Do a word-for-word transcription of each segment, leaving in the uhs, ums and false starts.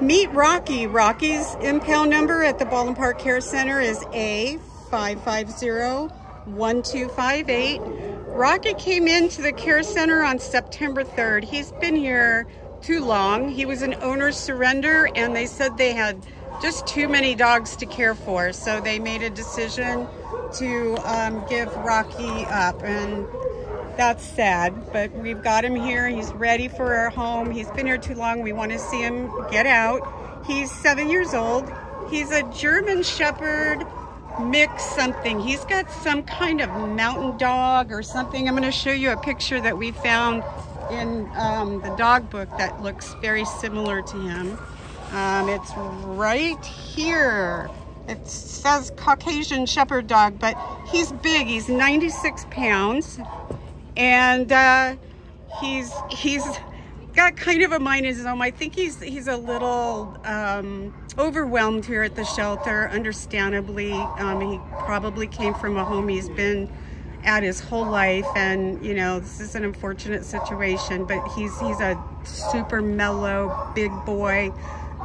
Meet Rocky. Rocky's impound number at the Baldwin Park Care Center is A five five zero, one two five eight. Rocky came into the care center on September third. He's been here too long. He was an owner's surrender, and they said they had just too many dogs to care for, so they made a decision to um, give Rocky up, and that's sad, but we've got him here. He's ready for our home. He's been here too long. We want to see him get out. He's seven years old. He's a German Shepherd mix something. He's got some kind of mountain dog or something. I'm going to show you a picture that we found in um, the dog book that looks very similar to him. Um, it's right here. It says Caucasian Shepherd dog, but he's big. He's ninety-six pounds, and uh, he's he's got kind of a mind of his own. I think he's he's a little um, overwhelmed here at the shelter, understandably. Um, he probably came from a home he's been at his whole life, and you know, this is an unfortunate situation, but he's he's a super mellow big boy.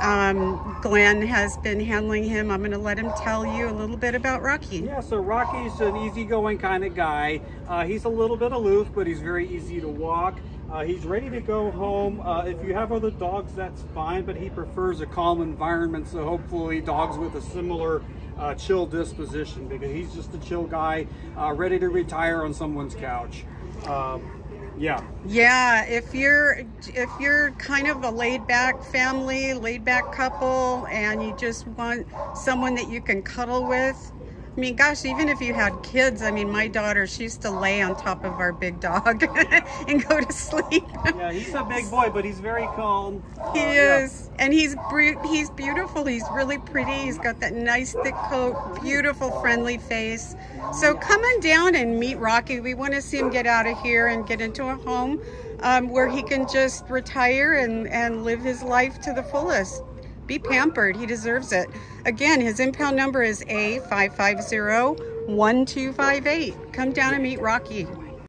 Um, Glenn has been handling him. I'm going to let him tell you a little bit about Rocky. Yeah, so Rocky's an easygoing kind of guy. Uh, he's a little bit aloof, but he's very easy to walk. Uh, he's ready to go home. Uh, if you have other dogs, that's fine, but he prefers a calm environment, so hopefully dogs with a similar uh, chill disposition, because he's just a chill guy, uh, ready to retire on someone's couch. Um, Yeah. Yeah. If you're, if you're kind of a laid back family, laid back couple, and you just want someone that you can cuddle with, I mean, gosh, even if you had kids, I mean, my daughter, she used to lay on top of our big dog and go to sleep. Yeah, he's a big boy, but he's very calm. He uh, is. Yeah. And he's, he's beautiful. He's really pretty. He's got that nice thick coat, beautiful, friendly face. So come on down and meet Rocky. We want to see him get out of here and get into a home um, where he can just retire and, and live his life to the fullest. Be pampered. He deserves it. Again, his impound number is A five five zero, one two five eight. Come down and meet Rocky.